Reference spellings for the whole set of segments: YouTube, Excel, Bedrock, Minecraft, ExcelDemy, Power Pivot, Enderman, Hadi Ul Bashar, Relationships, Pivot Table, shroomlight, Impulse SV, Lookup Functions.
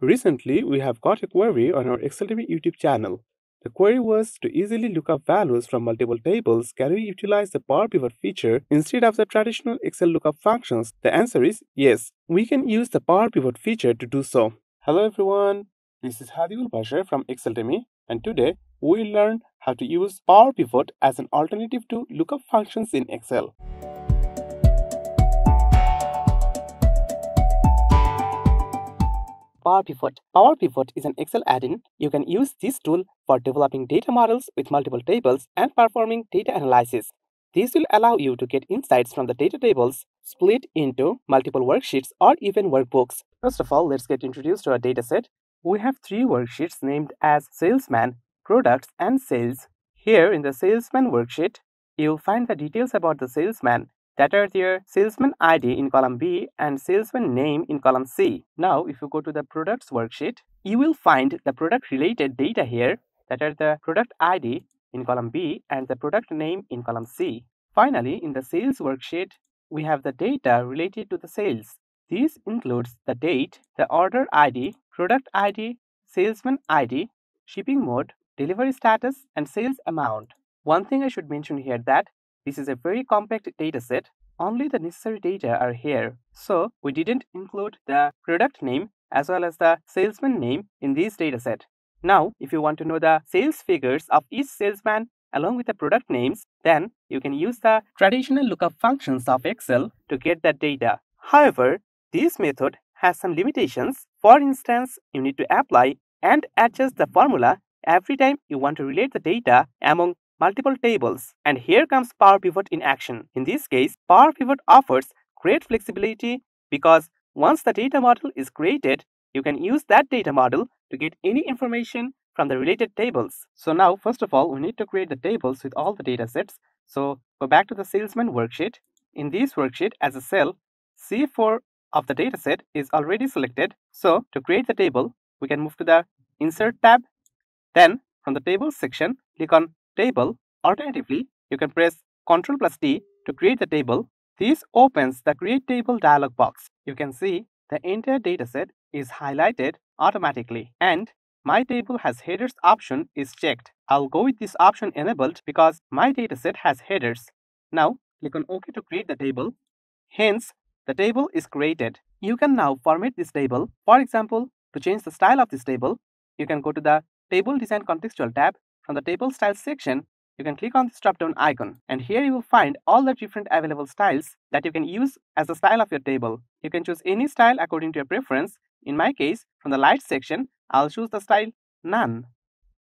Recently, we have got a query on our ExcelDemy YouTube channel. The query was to easily look up values from multiple tables. Can we utilize the Power Pivot feature instead of the traditional Excel lookup functions? The answer is yes, we can use the Power Pivot feature to do so. Hello everyone, this is Hadi Ul Bashar from ExcelDemy, and today we will learn how to use Power Pivot as an alternative to lookup functions in Excel. Power Pivot. Power Pivot is an Excel add-in. You can use this tool for developing data models with multiple tables and performing data analysis. This will allow you to get insights from the data tables split into multiple worksheets or even workbooks. First of all, let's get introduced to our dataset. We have three worksheets named as Salesman, Products, and Sales. Here in the Salesman worksheet, you'll find the details about the salesman that are their salesman ID in column B and salesman name in column C. Now, if you go to the products worksheet, you will find the product related data here that are the product ID in column B and the product name in column C. Finally, in the sales worksheet, we have the data related to the sales. This includes the date, the order ID, product ID, salesman ID, shipping mode, delivery status, and sales amount. One thing I should mention here that this is a very compact dataset. Only the necessary data are here. So we didn't include the product name as well as the salesman name in this dataset. Now, if you want to know the sales figures of each salesman along with the product names, then you can use the traditional lookup functions of Excel to get that data. However, this method has some limitations. For instance, you need to apply and adjust the formula every time you want to relate the data among multiple tables. And here comes Power Pivot in action. In this case, Power Pivot offers great flexibility because once the data model is created, you can use that data model to get any information from the related tables. So now, first of all, we need to create the tables with all the data sets. So go back to the Salesman worksheet. In this worksheet, as a cell, C4 of the dataset is already selected. So to create the table, we can move to the Insert tab. Then from the Tables section, click on Table. Alternatively, you can press Ctrl+T to create the table. This opens the Create Table dialog box. You can see the entire dataset is highlighted automatically, and My Table Has Headers option is checked. I'll go with this option enabled because my dataset has headers. Now, click on OK to create the table. Hence, the table is created. You can now format this table. For example, to change the style of this table, you can go to the Table Design Contextual tab. From the Table Styles section, you can click on this drop-down icon, and here you will find all the different available styles that you can use as the style of your table. You can choose any style according to your preference. In my case, from the Light section, I'll choose the style None.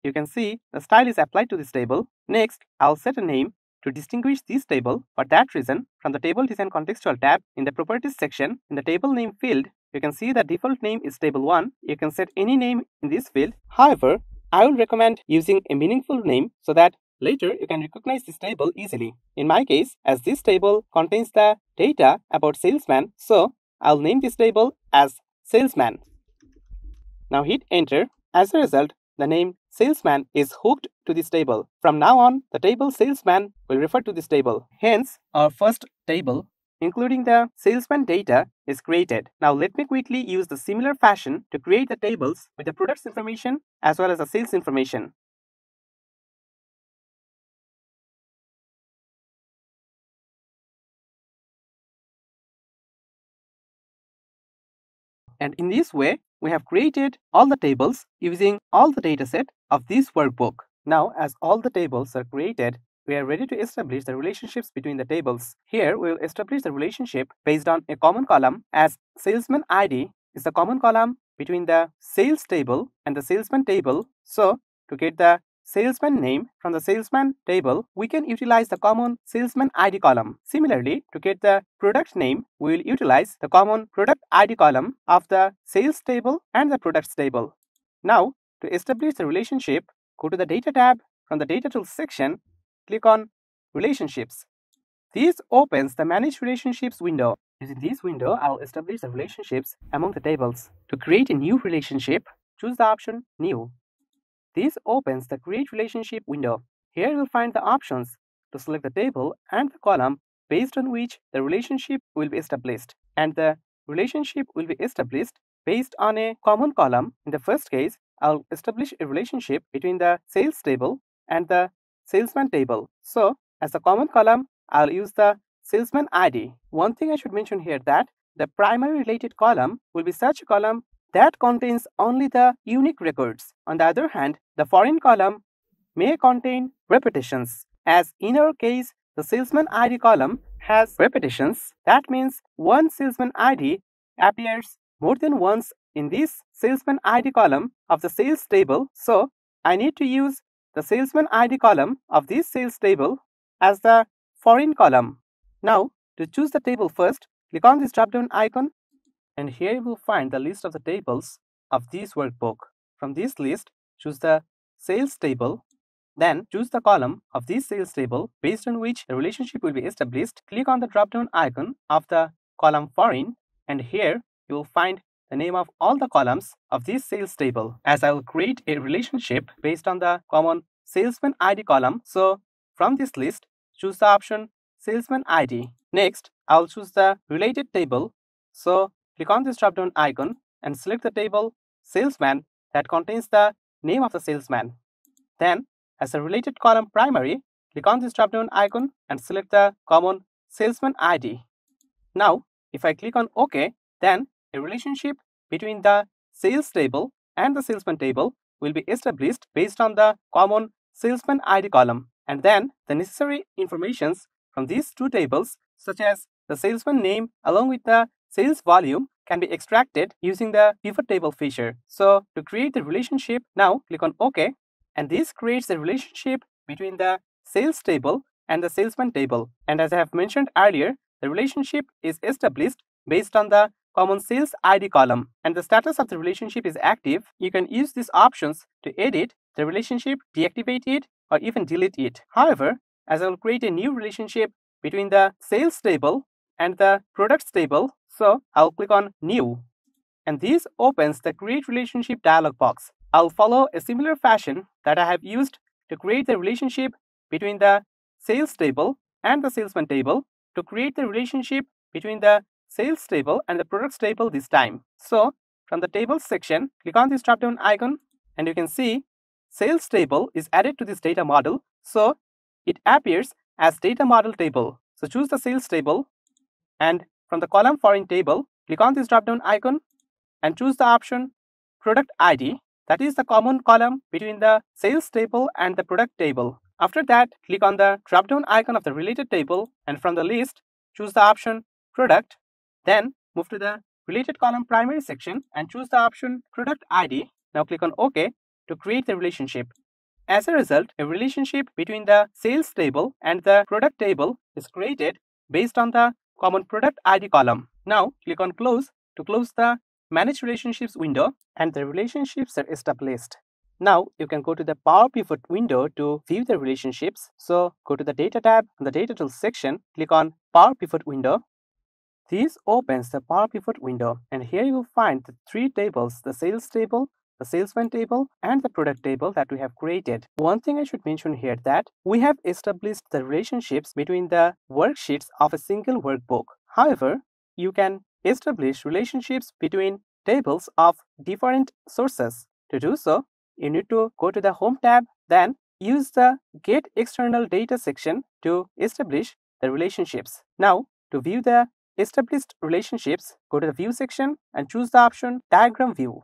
You can see the style is applied to this table. Next, I'll set a name to distinguish this table. For that reason, from the Table Design Contextual tab, in the Properties section, in the Table Name field, you can see the default name is Table 1. You can set any name in this field. However, I will recommend using a meaningful name so that later you can recognize this table easily. In my case, as this table contains the data about salesman, so I'll name this table as Salesman. Now hit Enter. As a result, the name Salesman is hooked to this table. From now on, the table Salesman will refer to this table. Hence, our first table, including the salesman data, is created. Now let me quickly use the similar fashion to create the tables with the products information as well as the sales information. And in this way, we have created all the tables using all the dataset of this workbook. Now, as all the tables are created, we are ready to establish the relationships between the tables. Here, we will establish the relationship based on a common column, as salesman ID is the common column between the sales table and the salesman table. So, to get the salesman name from the salesman table, we can utilize the common salesman ID column. Similarly, to get the product name, we will utilize the common product ID column of the sales table and the products table. Now, to establish the relationship, go to the Data tab. From the Data Tools section, click on Relationships. This opens the Manage Relationships window. Using this window, I'll establish the relationships among the tables. To create a new relationship, choose the option New. This opens the Create Relationship window. Here you'll find the options to select the table and the column based on which the relationship will be established. And the relationship will be established Based on a common column, in the first case, I'll establish a relationship between the sales table and the salesman table. So, as a common column, I'll use the salesman ID. One thing I should mention here that the primary related column will be such a column that contains only the unique records. On the other hand, the foreign column may contain repetitions. As in our case, the salesman ID column has repetitions. That means one salesman ID appears more than once in this salesman ID column of the sales table. So, I need to use the salesman ID column of this sales table as the foreign column. Now, to choose the table first, click on this drop-down icon, and here you will find the list of the tables of this workbook. From this list, choose the sales table, then choose the column of this sales table based on which the relationship will be established. Click on the drop-down icon of the column foreign, and here you will find the name of all the columns of this sales table. As I will create a relationship based on the common salesman ID column, so from this list, choose the option salesman ID. Next, I'll choose the related table. So click on this drop-down icon and select the table salesman that contains the name of the salesman. Then, as a related column primary, click on this drop-down icon and select the common salesman ID. Now, if I click on OK, then a relationship between the sales table and the salesman table will be established based on the common salesman ID column. And then the necessary informations from these two tables, such as the salesman name along with the sales volume, can be extracted using the pivot table feature. So to create the relationship, now click on OK, and this creates the relationship between the sales table and the salesman table. And as I have mentioned earlier, the relationship is established based on the common sales ID column, and the status of the relationship is active. You can use these options to edit the relationship, deactivate it, or even delete it. However, as I will create a new relationship between the sales table and the products table, so I'll click on new, and this opens the create relationship dialog box. I'll follow a similar fashion that I have used to create the relationship between the sales table and the salesman table to create the relationship between the sales table and the products table this time. So from the tables section, click on this drop down icon, and you can see sales table is added to this data model, so it appears as data model table. So choose the sales table, and from the column foreign table, click on this drop down icon and choose the option product ID, that is the common column between the sales table and the product table. After that, click on the drop down icon of the related table, and from the list, choose the option product. Then move to the related column primary section and choose the option product ID. Now click on OK to create the relationship. As a result, a relationship between the sales table and the product table is created based on the common product ID column. Now click on close to close the manage relationships window, and the relationships are established. Now you can go to the Power Pivot window to view the relationships. So go to the data tab on the data tools section, click on Power Pivot window. This opens the Power Pivot window, and here you will find the three tables, the sales table, the salesman table, and the product table that we have created. One thing I should mention here that we have established the relationships between the worksheets of a single workbook. However, you can establish relationships between tables of different sources. To do so, you need to go to the Home tab, then use the Get External Data section to establish the relationships. Now, to view the established relationships, go to the view section and choose the option diagram view,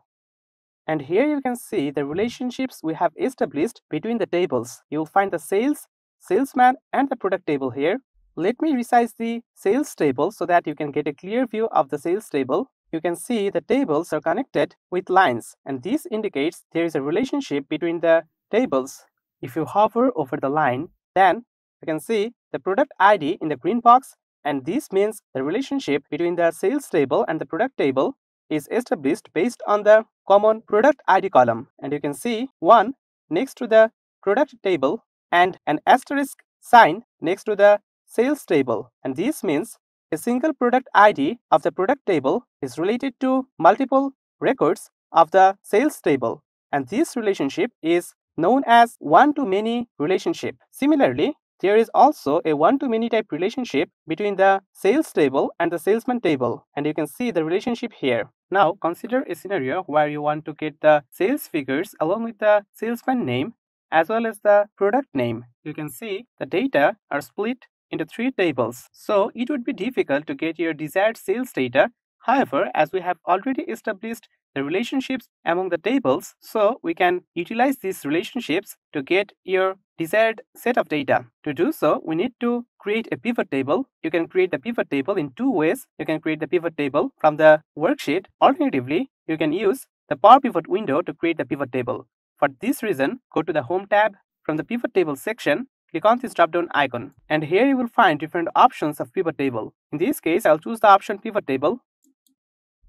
and here you can see the relationships we have established between the tables. You will find the sales, salesman, and the product table here. Let me resize the sales table so that you can get a clear view of the sales table. You can see the tables are connected with lines, and this indicates there is a relationship between the tables. If you hover over the line, then you can see the product ID in the green box, and this means the relationship between the sales table and the product table is established based on the common product ID column. And you can see one next to the product table and an asterisk sign next to the sales table. And this means a single product ID of the product table is related to multiple records of the sales table. And this relationship is known as one-to-many relationship. Similarly, There is also a one-to-many type relationship between the sales table and the salesman table, and you can see the relationship here. Now consider a scenario where you want to get the sales figures along with the salesman name as well as the product name. You can see the data are split into three tables, so it would be difficult to get your desired sales data. However, as we have already established the relationships among the tables, so we can utilize these relationships to get your desired set of data. To do so, we need to create a pivot table. You can create the pivot table in two ways. You can create the pivot table from the worksheet. Alternatively, you can use the Power Pivot window to create the pivot table. For this reason, go to the Home tab. From the Pivot Table section, click on this drop-down icon. And here you will find different options of pivot table. In this case, I'll choose the option Pivot Table.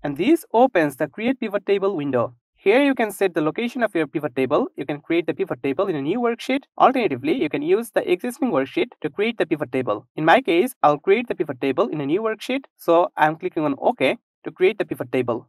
And this opens the Create Pivot Table window. Here you can set the location of your pivot table. You can create the pivot table in a new worksheet. Alternatively, you can use the existing worksheet to create the pivot table. In my case, I'll create the pivot table in a new worksheet, so I'm clicking on OK to create the pivot table.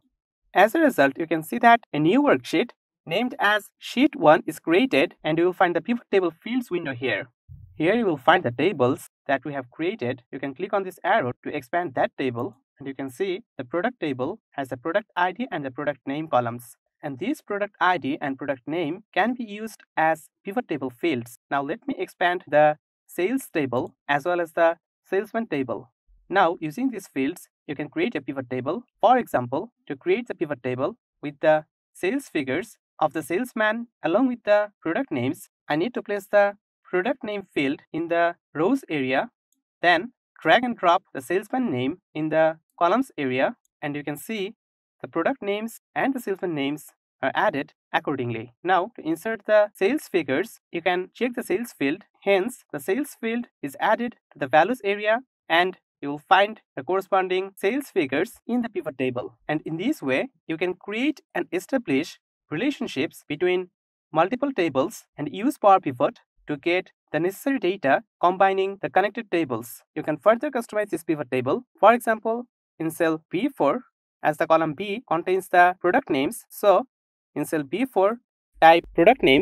As a result, you can see that a new worksheet named as Sheet 1 is created, and you will find the Pivot Table Fields window here. Here you will find the tables that we have created. You can click on this arrow to expand that table. And you can see the product table has the product ID and the product name columns. And these product ID and product name can be used as pivot table fields. Now let me expand the sales table as well as the salesman table. Now using these fields, you can create a pivot table. For example, to create the pivot table with the sales figures of the salesman along with the product names, I need to place the product name field in the rows area, then drag and drop the salesman name in the columns area, and you can see the product names and the salesman names are added accordingly. Now to insert the sales figures, you can check the sales field. Hence, the sales field is added to the values area, and you will find the corresponding sales figures in the pivot table. And in this way, you can create and establish relationships between multiple tables and use Power Pivot to get the necessary data combining the connected tables. You can further customize this pivot table. For example, in cell B4, as the column B contains the product names, so in cell B4, type product name.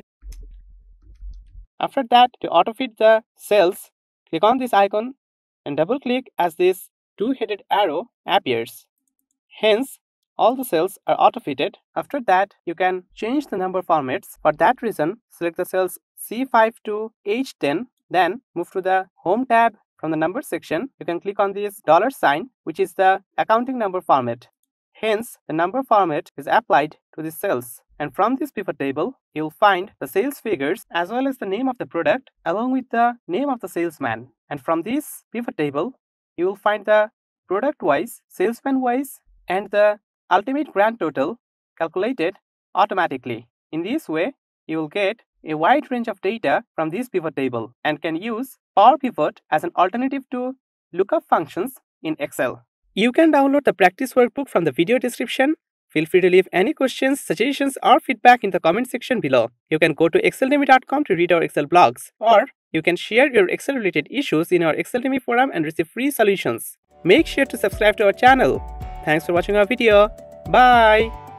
After that, to autofit the cells, click on this icon and double-click as this two-headed arrow appears. Hence, all the cells are autofitted. After that, you can change the number formats. For that reason, select the cells C5 to H10, then move to the Home tab. From the number section, you can click on this $, which is the accounting number format. Hence, the number format is applied to the cells. And from this pivot table, you'll find the sales figures as well as the name of the product along with the name of the salesman. And from this pivot table, you will find the product-wise, salesman-wise, and the ultimate grand total calculated automatically. In this way, you will get a wide range of data from this pivot table and can use Power Pivot as an alternative to lookup functions in Excel. You can download the practice workbook from the video description. Feel free to leave any questions, suggestions, or feedback in the comment section below. You can go to ExcelDemy.com to read our Excel blogs, or you can share your Excel-related issues in our ExcelDemy forum and receive free solutions. Make sure to subscribe to our channel. Thanks for watching our video. Bye!